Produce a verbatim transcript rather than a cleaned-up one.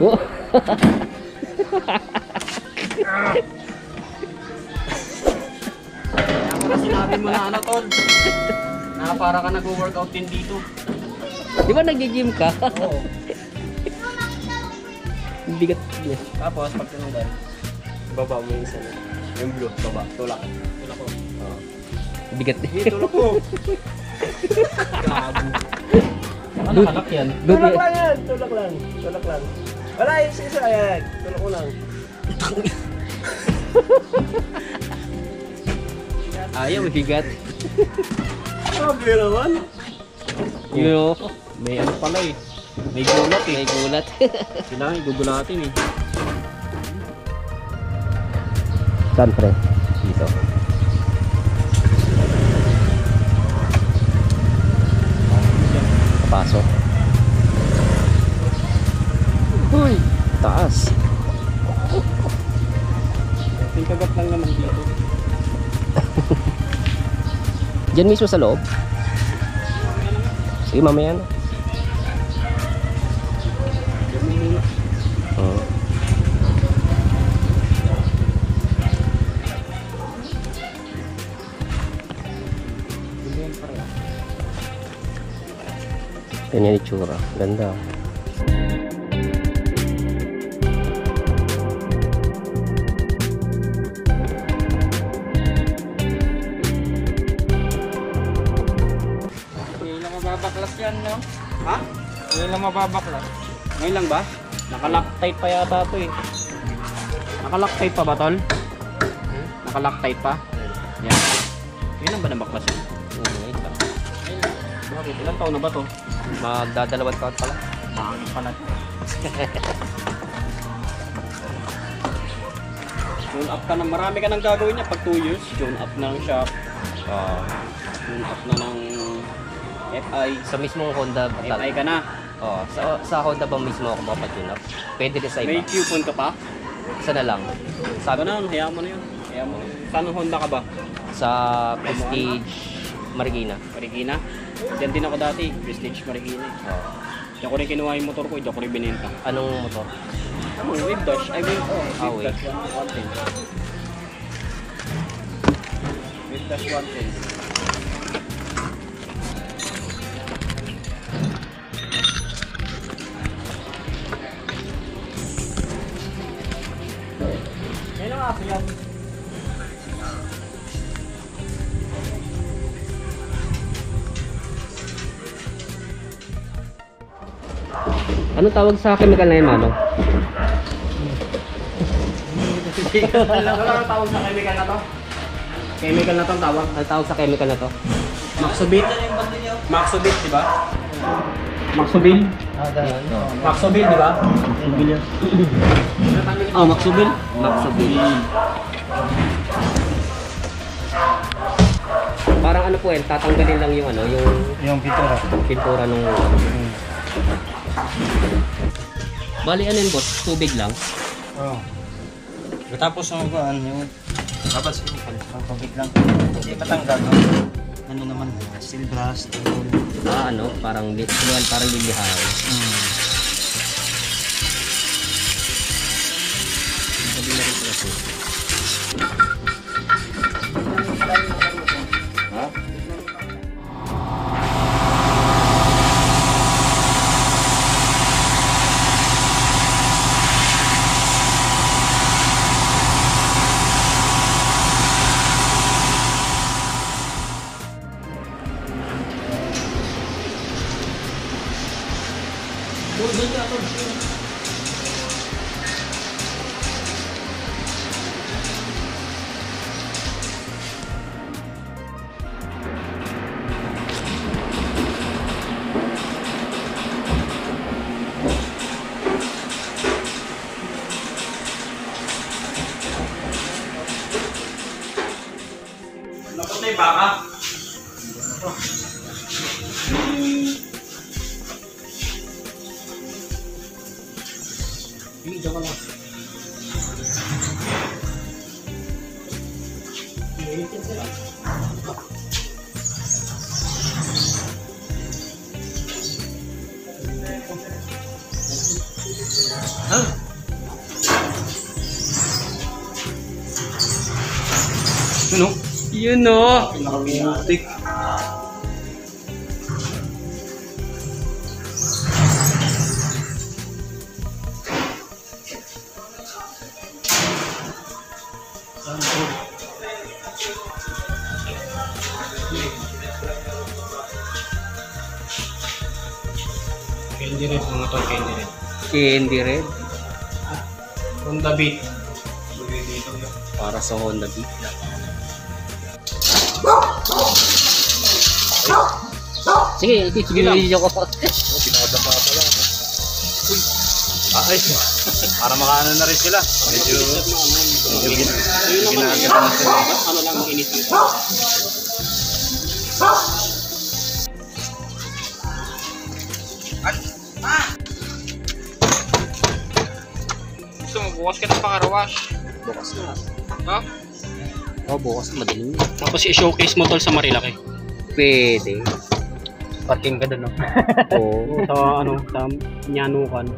Oh. Kaya sinabi mo na ano, Tol. Na para ka nag-workout din dito. Di ba nag-gym ka? Oo. Bigat. Tapos pag tinanggal, baba mo yung isa na. Yung blue, baba. Tulak. Tulak ko. Oo. Bigat. Hey, tulak ko. Gago. Ano kalak yan? Tulak lang yan. Tulak lang. Tulak lang. Wala yung isa. Ayan. Tulak ko lang. Ayaw higat. Sabi naman. Yo, may ano pala eh. May gulat eh. May gulat. Kailangan igugulatin eh. Saan, pre? Dito. Kapasok. Uy, taas. Yung kagat lang naman dito. Diyan mismo sa loob? Sige, mamaya na. Oh. Ganyan yung tsura. Ganda. Ha? Ngayon lang mababaklas. Ngayon lang ba? Naka-loctite pa yata ito eh. Naka-loctite pa ba, Tol? Hmm? Naka-loctite pa? Hmm. Yan. Ngayon lang ba nabaklas yun? Oo, ngayon lang. Bakit? Ilang taon na ba ito? Magdadalawang taon pala. Bakit pala ito? Tune up ka na. Marami ka nang gagawin niya pag two years. Tune up na ng shop. Uh, tune up na ng... F I. Sa mismong Honda. F I ka na? Oo. Sa, sa Honda ba mismo ako mapag-tune up? Pwede rin sa iba. May coupon ka pa? Sana lang. Sabi ko na, hayaan mo na yun. Hayaan mo na yun. Saan ang Honda ka ba? Sa Prestige Marikina. Marikina? Diyan din ako dati. Prestige Marikina. Oo. Diyan ko rin kinuha yung motor ko. Diyan ko rin bininta. Anong motor? Ano? Wave Dodge. I mean, oh. Wave Dodge one ten. Wave Dodge one ten. Ano tawag sa chemical na yun, Manong? Wala ang tawag sa chemical na to? Chemical na to ang tawag? Ano tawag sa chemical na to? Maxobil? Maxobil, di ba? Maxobil? Maxobil, di ba? Maxobil yan. Ah, Maxobil? Maxobil. Parang ano po eh, tatanggalin lang yung ano, yung... Yung pintura. Pintura nung... Bali ano yun, boss? Tubig lang? Oo. Tapos ano ba, ano yun? Tapos tubig lang. Hindi matanggal. Ano naman, steel brass, steel. Ah, ano? Parang lilihaw. Hmm. Sabi na rin kasi. Baka. Hindi daw wala. Hindi Ano? Yun o. Pinakamutik. Candy red mga to, candy red. Candy red? Honda Beat. Para sa Honda Beat. Sige, sige lang. Pinakadang pa pala. Ay, para makaano na rin sila. Medyo ginagad na sila. Ano lang ang init nito. Bukas ka ng pangarawas. Bukas na. Ha? Oo, oh, bukas na. Madaling na. Tapos i-showcase mo tol sa Marilaki. Pwede. Parking ka doon, no? Oo. Sa ano, sa Nyanukan.